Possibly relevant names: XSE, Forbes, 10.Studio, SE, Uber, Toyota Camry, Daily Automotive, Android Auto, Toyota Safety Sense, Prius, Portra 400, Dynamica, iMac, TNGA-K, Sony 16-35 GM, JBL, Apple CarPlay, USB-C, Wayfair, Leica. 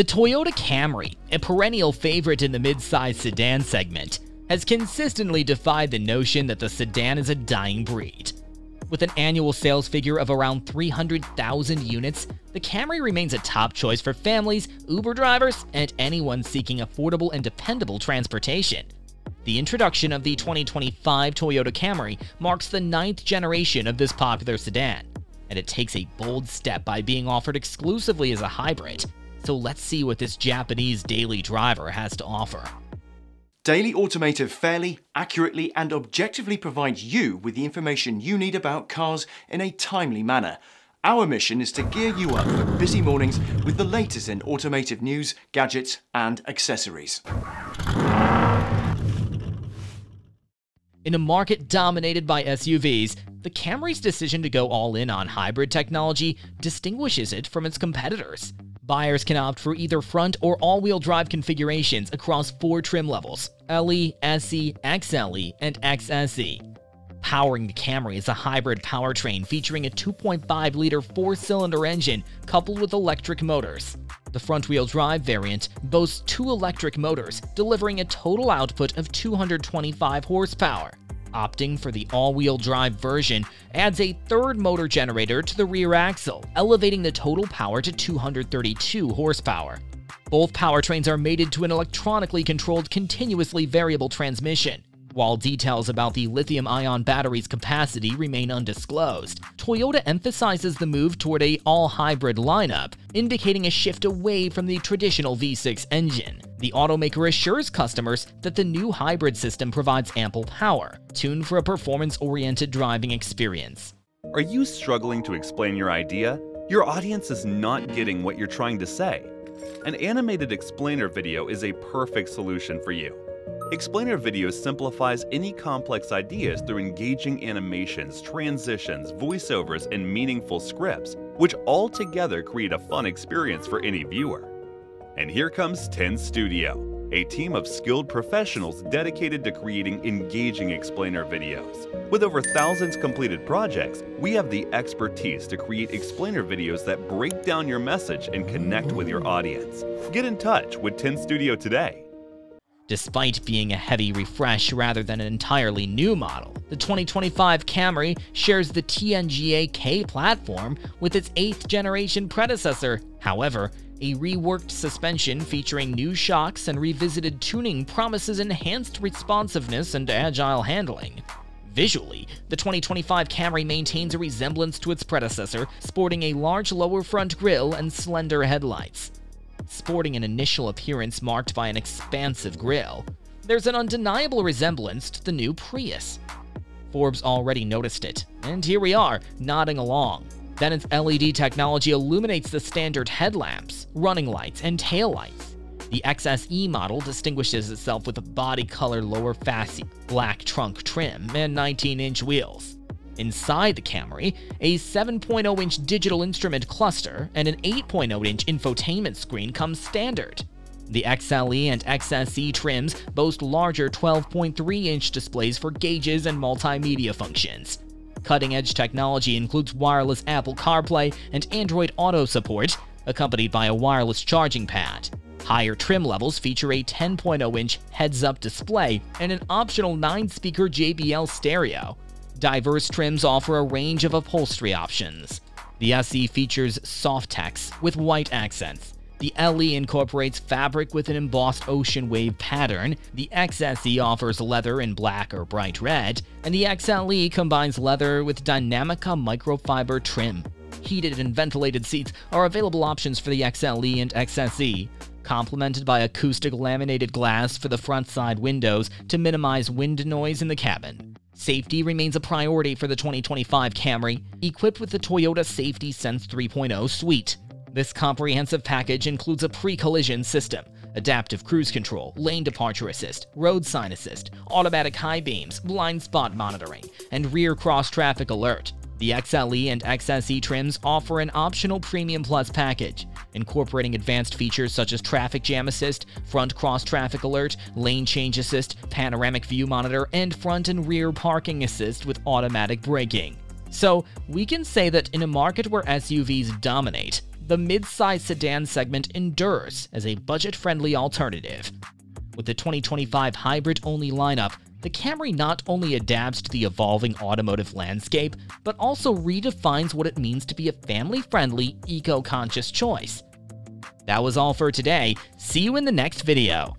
The Toyota Camry, a perennial favorite in the midsize sedan segment, has consistently defied the notion that the sedan is a dying breed. With an annual sales figure of around 300,000 units, the Camry remains a top choice for families, Uber drivers, and anyone seeking affordable and dependable transportation. The introduction of the 2025 Toyota Camry marks the 9th generation of this popular sedan, and it takes a bold step by being offered exclusively as a hybrid. So let's see what this Japanese daily driver has to offer. Daily Automotive fairly, accurately, and objectively provides you with the information you need about cars in a timely manner. Our mission is to gear you up for busy mornings with the latest in automotive news, gadgets, and accessories. In a market dominated by SUVs, the Camry's decision to go all-in on hybrid technology distinguishes it from its competitors. Buyers can opt for either front or all-wheel drive configurations across 4 trim levels: LE, SE, XLE, and XSE. Powering the Camry is a hybrid powertrain featuring a 2.5-liter 4-cylinder engine coupled with electric motors. The front-wheel drive variant boasts 2 electric motors, delivering a total output of 225 horsepower. Opting for the all-wheel drive version adds a 3rd motor generator to the rear axle, elevating the total power to 232 horsepower. Both powertrains are mated to an electronically controlled continuously variable transmission. While details about the lithium-ion battery's capacity remain undisclosed, Toyota emphasizes the move toward an all-hybrid lineup, indicating a shift away from the traditional V6 engine. The automaker assures customers that the new hybrid system provides ample power, tuned for a performance-oriented driving experience. Are you struggling to explain your idea? Your audience is not getting what you're trying to say. An animated explainer video is a perfect solution for you. Explainer video simplifies any complex ideas through engaging animations, transitions, voiceovers, and meaningful scripts, which all together create a fun experience for any viewer. And here comes 10.Studio, a team of skilled professionals dedicated to creating engaging explainer videos. With over thousands completed projects, we have the expertise to create explainer videos that break down your message and connect with your audience. Get in touch with 10.Studio today. Despite being a heavy refresh rather than an entirely new model, the 2025 Camry shares the TNGA-K platform with its 8th generation predecessor. However, a reworked suspension featuring new shocks and revisited tuning promises enhanced responsiveness and agile handling. Visually, the 2025 Camry maintains a resemblance to its predecessor, sporting a large lower front grille and slender headlights. Sporting an initial appearance marked by an expansive grille, there's an undeniable resemblance to the new Prius. Forbes already noticed it, and here we are, nodding along. Then its LED technology illuminates the standard headlamps, running lights, and taillights. The XSE model distinguishes itself with a body color lower fascia, black trunk trim, and 19-inch wheels. Inside the Camry, a 7.0-inch digital instrument cluster and an 8.0-inch infotainment screen come standard. The XLE and XSE trims boast larger 12.3-inch displays for gauges and multimedia functions. Cutting-edge technology includes wireless Apple CarPlay and Android Auto support, accompanied by a wireless charging pad. Higher trim levels feature a 10.0-inch heads-up display and an optional 9-speaker JBL stereo. Diverse trims offer a range of upholstery options. The SE features soft tex with white accents. The LE incorporates fabric with an embossed ocean wave pattern. The XSE offers leather in black or bright red, and the XLE combines leather with Dynamica microfiber trim. Heated and ventilated seats are available options for the XLE and XSE, complemented by acoustic laminated glass for the front side windows to minimize wind noise in the cabin. Safety remains a priority for the 2025 Camry, equipped with the Toyota Safety Sense 3.0 suite. This comprehensive package includes a pre-collision system, adaptive cruise control, lane departure assist, road sign assist, automatic high beams, blind spot monitoring, and rear cross-traffic alert. The XLE and XSE trims offer an optional Premium Plus package, incorporating advanced features such as traffic jam assist, front cross-traffic alert, lane change assist, panoramic view monitor, and front and rear parking assist with automatic braking. So, we can say that in a market where SUVs dominate, the midsize sedan segment endures as a budget-friendly alternative. With the 2025 hybrid-only lineup, the Camry not only adapts to the evolving automotive landscape, but also redefines what it means to be a family-friendly, eco-conscious choice. That was all for today. See you in the next video.